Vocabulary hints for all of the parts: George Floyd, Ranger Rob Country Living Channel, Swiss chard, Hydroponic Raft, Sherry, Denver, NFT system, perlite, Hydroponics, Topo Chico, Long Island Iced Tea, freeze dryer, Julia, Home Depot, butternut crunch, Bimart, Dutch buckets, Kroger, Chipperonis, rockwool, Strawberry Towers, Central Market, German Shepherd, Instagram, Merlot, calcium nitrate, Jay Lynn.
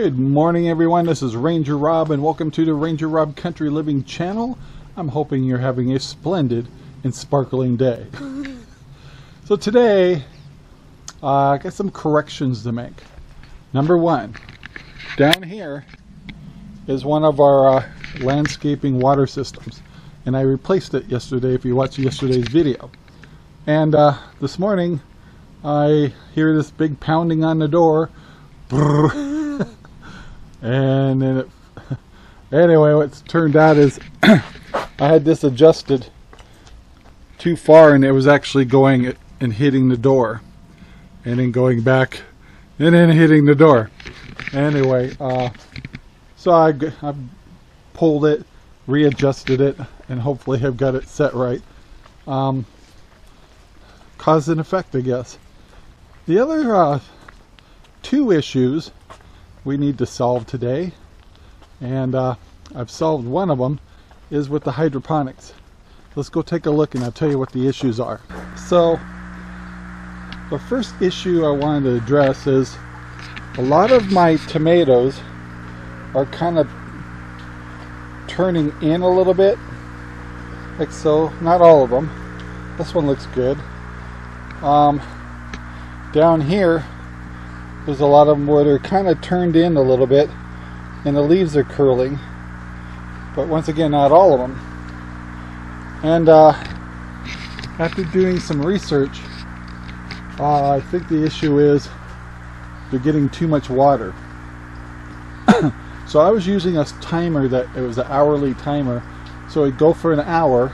Good morning, everyone. This is Ranger Rob, and welcome to the Ranger Rob Country Living Channel. I'm hoping you're having a splendid and sparkling day. So today, I got some corrections to make. Number one, down here is one of our landscaping water systems, and I replaced it yesterday, if you watched yesterday's video. And this morning, I hear this big pounding on the door. Brrr. And then anyway, what's turned out is I had this adjusted too far, and it was actually going and hitting the door and then going back and then hitting the door. Anyway, so I pulled it, readjusted it, and hopefully have got it set right. Cause and effect, I guess. The other two issues we need to solve today, and I've solved one of them, is with the hydroponics. Let's go take a look and I'll tell you what the issues are. So the first issue I wanted to address is a lot of my tomatoes are kind of turning in a little bit, like so. Not all of them. This one looks good. Down here there's a lot of them where they're kind of turned in a little bit and the leaves are curling, but once again, not all of them. And after doing some research, I think the issue is they're getting too much water. So I was using a timer that it was an hourly timer, so it'd go for an hour,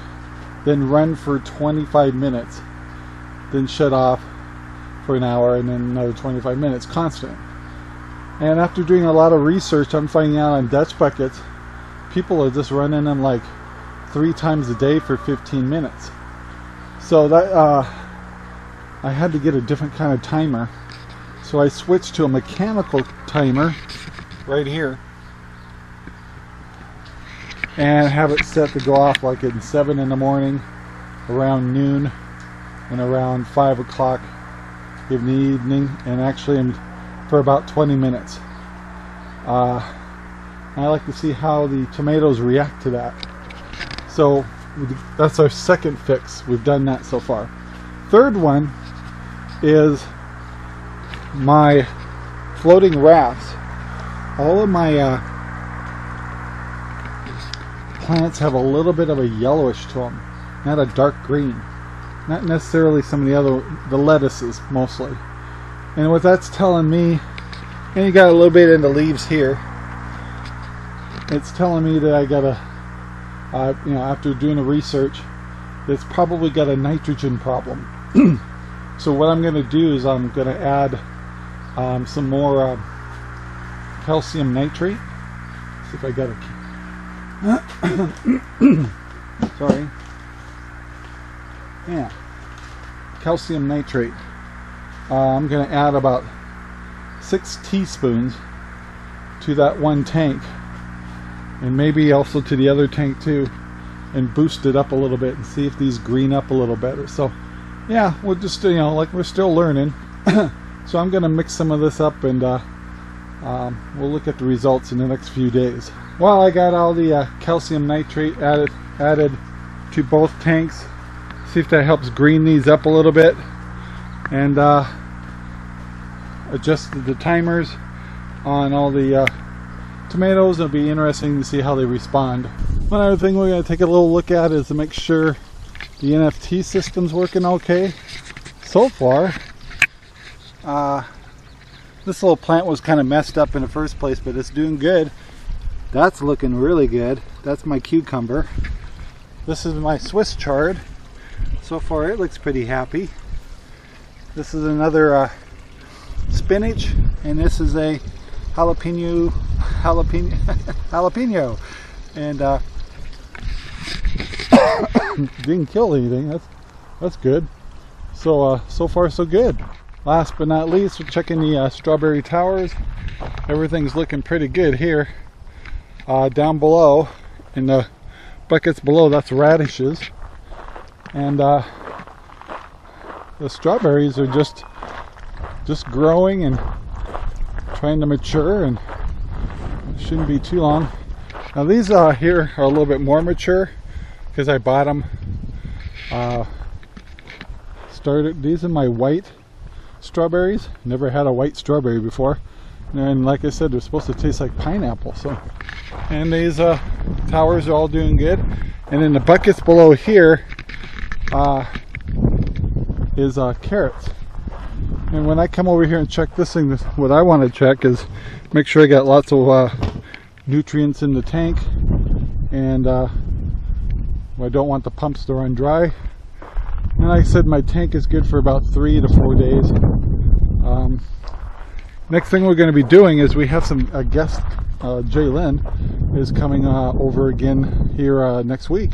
then run for 25 minutes, then shut off for an hour, and then another 25 minutes constant. And after doing a lot of research, I'm finding out on Dutch buckets, people are just running them like 3 times a day for 15 minutes. So that I had to get a different kind of timer. So I switched to a mechanical timer right here and have it set to go off like at 7 in the morning, around noon, and around 5 o'clock in the evening, and actually for about 20 minutes. I like to see how the tomatoes react to that. So that's our second fix. We've done that so far. Third one is my floating rafts. All of my plants have a little bit of a yellowish to them, not a dark green. Not necessarily some of the lettuces mostly. And what that's telling me, and you got a little bit in the leaves here, it's telling me that I gotta, after doing the research, it's probably got a nitrogen problem. So what I'm gonna do is I'm gonna add some more calcium nitrate. Let's see if I got it. Sorry. Yeah, calcium nitrate. I'm going to add about 6 teaspoons to that one tank, and maybe also to the other tank too, and boost it up a little bit and see if these green up a little better. So yeah, we're just, we're still learning. So I'm going to mix some of this up, and we'll look at the results in the next few days. Well, I got all the calcium nitrate added to both tanks. See if that helps green these up a little bit, and adjusted the timers on all the tomatoes. It'll be interesting to see how they respond. One other thing we're going to take a little look at is to make sure the NFT system's working okay. So far, this little plant was kind of messed up in the first place, but it's doing good. That's looking really good. That's my cucumber. This is my Swiss chard. So far it looks pretty happy. This is another spinach, and this is a jalapeno. And didn't kill anything. That's good. So so far so good. Last but not least, we're checking the strawberry towers. Everything's looking pretty good here. Down below in the buckets below, that's radishes. And the strawberries are just growing and trying to mature, and Shouldn't be too long. Now these here are a little bit more mature because I bought them. These are my white strawberries. Never had a white strawberry before. And like I said, they're supposed to taste like pineapple. So, and these towers are all doing good. And in the buckets below here is carrots. And when I come over here and check this thing, what I want to check is make sure I got lots of nutrients in the tank, and I don't want the pumps to run dry. And like I said, my tank is good for about 3 to 4 days. Next thing we're going to be doing is we have some guest, Jay Lynn is coming over again here next week,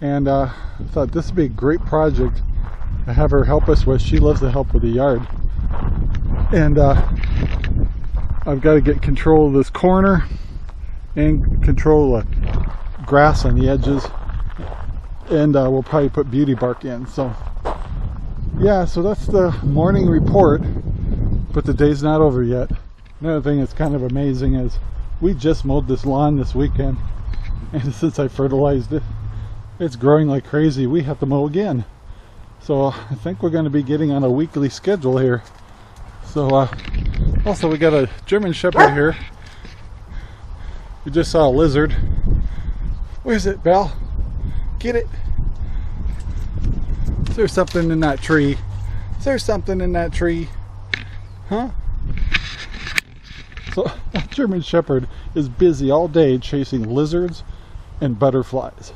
and I thought this would be a great project to have her help us with. She loves to help with the yard, and I've got to get control of this corner and control of grass on the edges, and we'll probably put beauty bark in. So yeah, so that's the morning report, but the day's not over yet. Another thing that's kind of amazing is we just mowed this lawn this weekend, and since I fertilized it, it's growing like crazy. We have to mow again. So I think we're going to be getting on a weekly schedule here. So also we got a German Shepherd here. We just saw a lizard. Where is it, Belle? Get it. Is there something in that tree? Is there something in that tree? Huh? So that German Shepherd is busy all day chasing lizards and butterflies.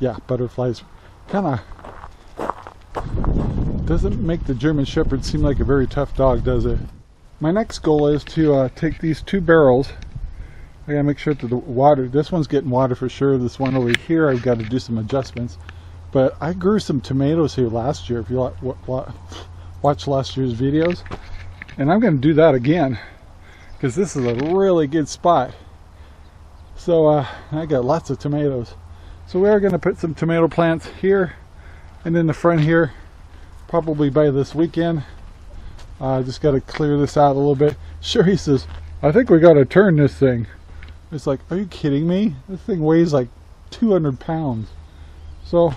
Yeah, butterflies kind of doesn't make the German Shepherd seem like a very tough dog, does it? My next goal is to take these two barrels. I gotta make sure that the water, this one's getting water for sure. This one over here, I've got to do some adjustments. But I grew some tomatoes here last year, if you watch last year's videos. And I'm gonna do that again, because this is a really good spot. So I got lots of tomatoes. So we are gonna put some tomato plants here and in the front here, probably by this weekend. I just got to clear this out a little bit. Sherry says, I think we got to turn this thing. It's like, are you kidding me? This thing weighs like 200 pounds. So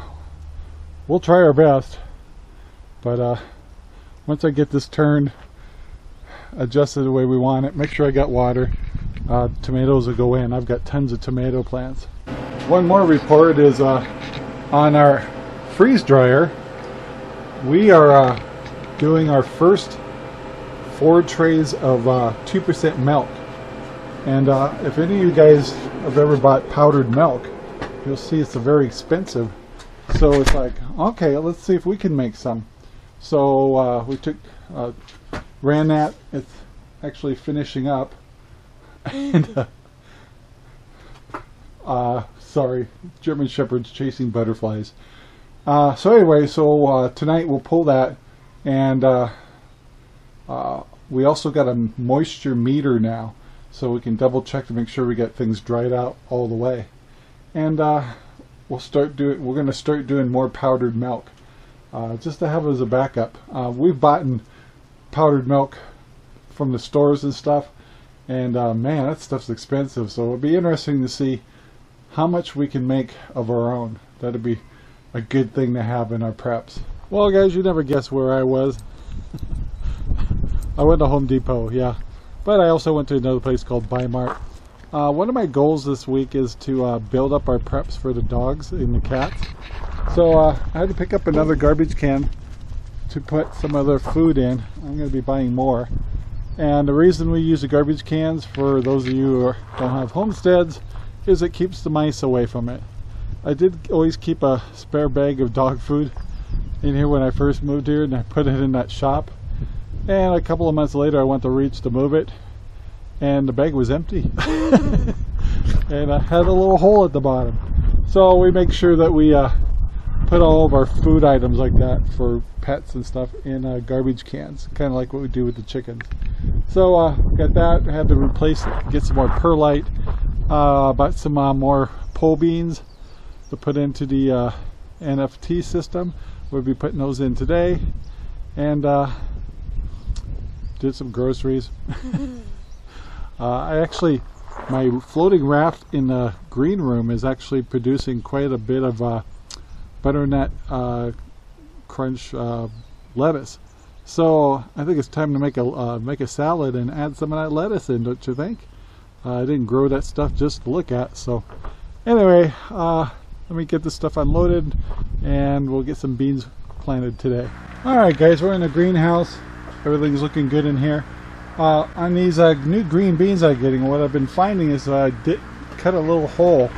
we'll try our best. But once I get this turned, adjust it the way we want it, make sure I got water, tomatoes will go in. I've got tons of tomato plants. One more report is on our freeze dryer. We are doing our first 4 trays of 2% milk, and if any of you guys have ever bought powdered milk, you'll see it's very expensive. So it's like, okay, let's see if we can make some. So we took ran that. It's actually finishing up, and sorry, German Shepherd's chasing butterflies. So anyway, so tonight we'll pull that. And we also got a moisture meter now, so we can double check to make sure we get things dried out all the way. And we're going to start doing more powdered milk, just to have it as a backup. We've bought powdered milk from the stores and stuff, and man, that stuff's expensive. So it'll be interesting to see how much we can make of our own. That'd be a good thing to have in our preps. Well guys, you never guess where I was. I went to Home Depot, yeah. But I also went to another place called Bimart. One of my goals this week is to build up our preps for the dogs and the cats. So I had to pick up another garbage can to put some other food in. I'm going to be buying more. And the reason we use the garbage cans, for those of you who don't have homesteads, is it keeps the mice away from it. I did always keep a spare bag of dog food in here when I first moved here, and I put it in that shop, and a couple of months later I went to reach to move it, and the bag was empty and I had a little hole at the bottom. So we make sure that we put all of our food items like that for pets and stuff in garbage cans, kind of like what we do with the chickens. So got that. I had to replace it, get some more perlite, bought some more pole beans to put into the NFT system. We'll be putting those in today, and did some groceries. I actually My floating raft in the green room is actually producing quite a bit of butternut crunch lettuce. So I think it's time to make a salad and add some of that lettuce in, don't you think? I didn't grow that stuff just to look at. So anyway, let me get this stuff unloaded and we'll get some beans planted today. All right, guys, we're in a greenhouse. Everything's looking good in here. On these new green beans I'm getting, what I've been finding is I cut a little hole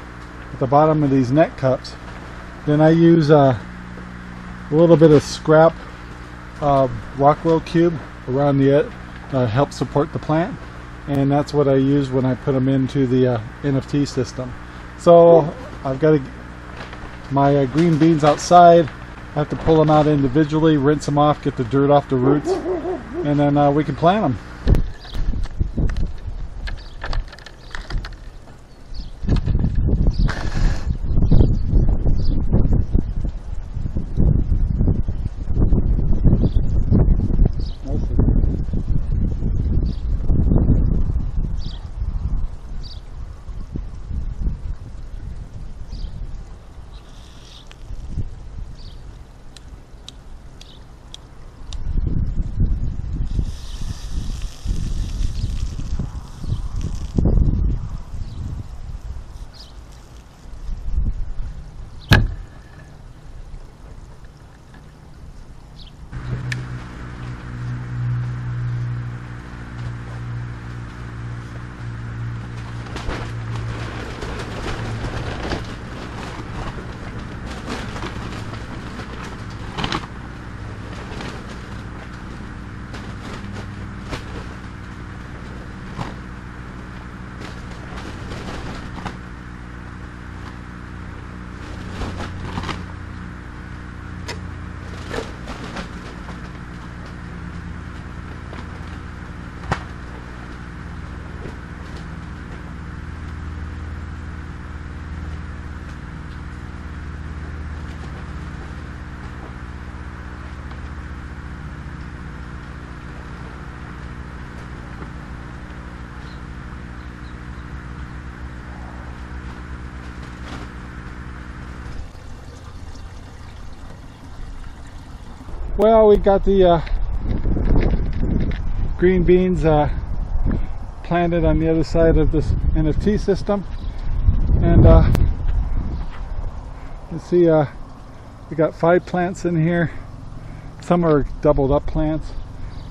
at the bottom of these net cups. Then I use a little bit of scrap rockwool cube around the edge to help support the plant, and that's what I use when I put them into the NFT system. So I've got my green beans outside. I have to pull them out individually, rinse them off, get the dirt off the roots, and then we can plant them. Well, we got the green beans planted on the other side of this NFT system, and you see we got 5 plants in here. Some are doubled up plants.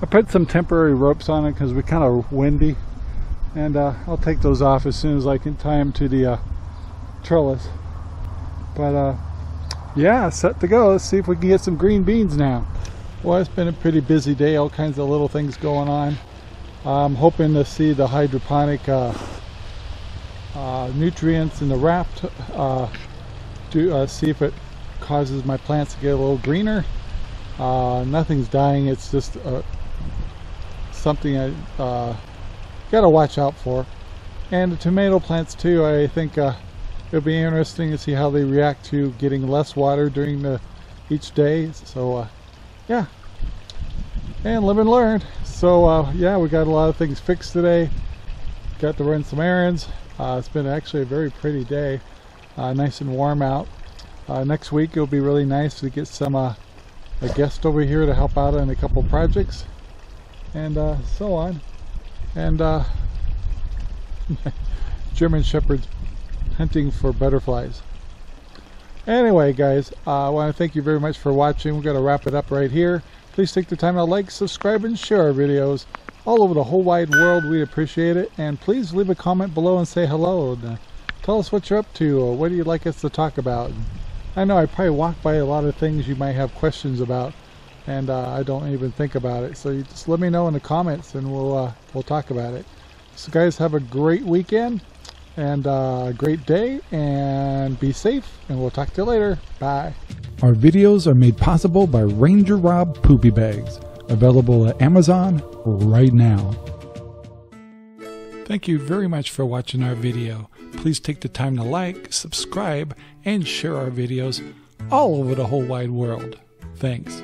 I put some temporary ropes on it because we're kind of windy, and I'll take those off as soon as I can tie them to the trellis. But yeah, set to go. Let's see if we can get some green beans now. Well, it's been a pretty busy day. All kinds of little things going on. I'm hoping to see the hydroponic nutrients in the raft. See if it causes my plants to get a little greener. Nothing's dying. It's just something I got to watch out for. And the tomato plants too, I think. It'll be interesting to see how they react to getting less water during each day. So yeah, and live and learn. So yeah, we got a lot of things fixed today. Got to run some errands. It's been actually a very pretty day. Nice and warm out. Next week it'll be really nice to get some a guest over here to help out on a couple projects and so on. And German Shepherd's hunting for butterflies. Anyway, guys, I want to thank you very much for watching. We're going to wrap it up right here. Please take the time to like, subscribe, and share our videos all over the whole wide world. We appreciate it. And please leave a comment below and say hello. And, tell us what you're up to. Or what do you like us to talk about? And I know I probably walk by a lot of things you might have questions about, and I don't even think about it. So you just let me know in the comments, and we'll talk about it. So, guys, have a great weekend. And a great day, and be safe, and we'll talk to you later. Bye. Our videos are made possible by Ranger Rob Poopy Bags, available at Amazon right now. Thank you very much for watching our video. Please take the time to like, subscribe, and share our videos all over the whole wide world. Thanks.